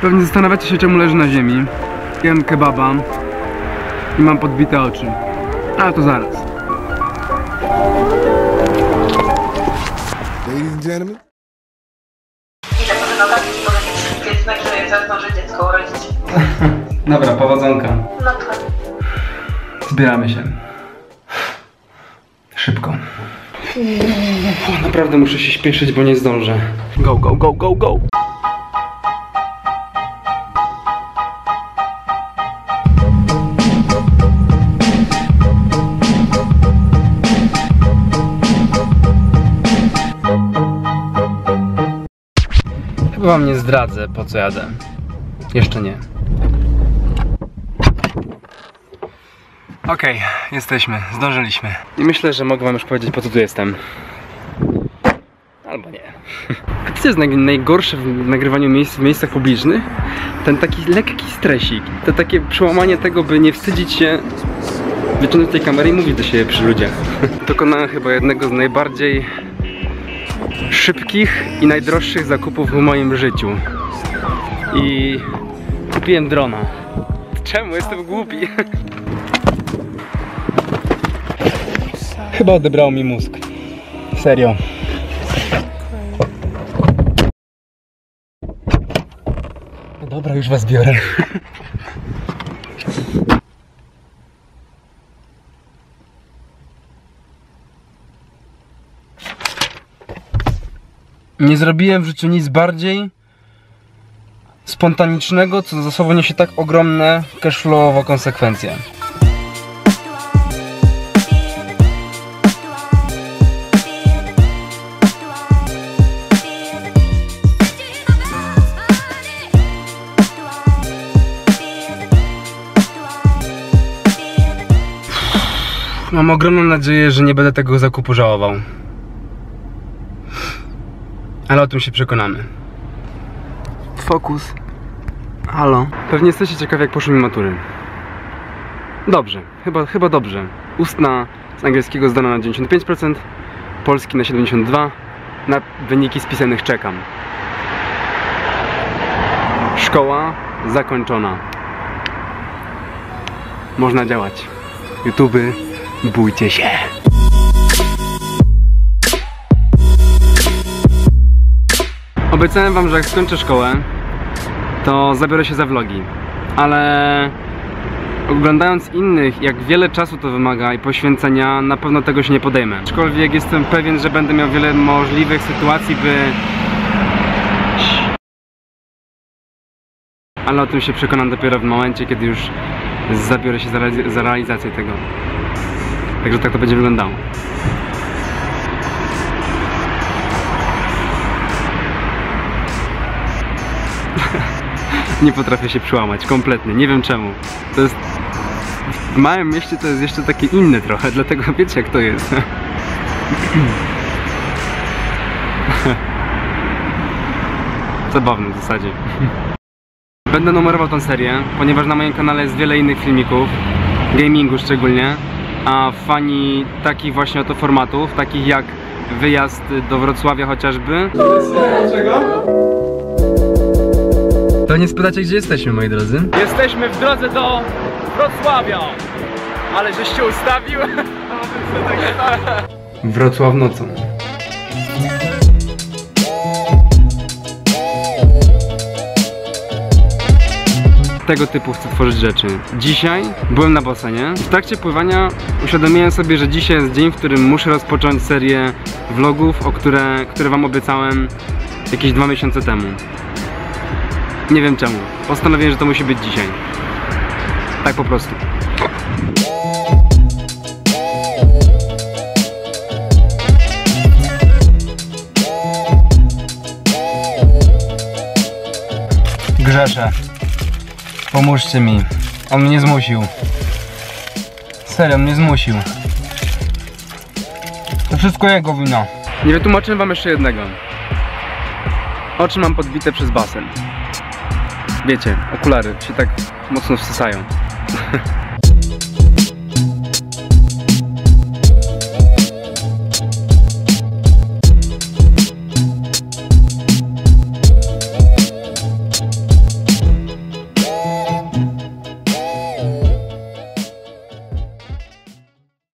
Pewnie zastanawiacie się, czemu leży na ziemi. Jem kebaba i mam podbite oczy. Ale to zaraz. Ladies and gentlemen. I tak powinno tak powiedzieć, że zazdroży dziecko urodzić. Dobra, powodzonka. No to. Zbieramy się. Szybko. Naprawdę muszę się śpieszyć, bo nie zdążę. Go, go, go, go, go! Chyba wam nie zdradzę, po co jadę. Jeszcze nie. Okej, jesteśmy, zdążyliśmy. I myślę, że mogę wam już powiedzieć, po co tu jestem. Albo nie. A co jest najgorsze w nagrywaniu w miejscach publicznych? Ten taki lekki stresik. To takie przełamanie tego, by nie wstydzić się wyciągnąć tej kamery i mówić do siebie przy ludziach. Dokonałem chyba jednego z najbardziej szybkich i najdroższych zakupów w moim życiu. I kupiłem drona. Czemu? Jestem głupi. Chyba odebrało mi mózg. Serio. No dobra, już was biorę. Nie zrobiłem w życiu nic bardziej spontanicznego, co za sobą niesie tak ogromne cashflowowe konsekwencje. Mam ogromną nadzieję, że nie będę tego zakupu żałował. Ale o tym się przekonamy. Fokus. Halo. Pewnie jesteście ciekawi, jak poszły mi matury. Dobrze. Chyba dobrze. Ustna z angielskiego zdana na 95%, polski na 72%. Na wyniki z pisanych czekam. Szkoła zakończona. Można działać. YouTube. Bójcie się! Obiecałem wam, że jak skończę szkołę, to zabiorę się za vlogi. Ale oglądając innych, jak wiele czasu to wymaga i poświęcenia, na pewno tego się nie podejmę. Aczkolwiek jestem pewien, że będę miał wiele możliwych sytuacji, by... Ale o tym się przekonam dopiero w momencie, kiedy już zabiorę się za realizację tego. Także tak to będzie wyglądało. Nie potrafię się przełamać kompletnie, nie wiem czemu. To jest... W małym mieście to jest jeszcze takie inne trochę, dlatego wiecie jak to jest. Zabawne w zasadzie. Będę numerował tę serię, ponieważ na moim kanale jest wiele innych filmików, gamingu szczególnie. A fani takich właśnie oto formatów, takich jak wyjazd do Wrocławia chociażby. To nie spytacie, gdzie jesteśmy, moi drodzy? Jesteśmy w drodze do Wrocławia. Ale żeś się ustawił. Wrocław nocą. Tego typu chcę tworzyć rzeczy. Dzisiaj byłem na basenie. W trakcie pływania uświadomiłem sobie, że dzisiaj jest dzień, w którym muszę rozpocząć serię vlogów, które wam obiecałem jakieś 2 miesiące temu. Nie wiem czemu. Postanowiłem, że to musi być dzisiaj. Tak po prostu. Grzeszę. Pomóżcie mi. On mnie zmusił. Serio, mnie zmusił. To wszystko jego wina. Nie wytłumaczę wam jeszcze jednego. Oczy mam podbite przez basen. Wiecie, okulary się tak mocno wsysają.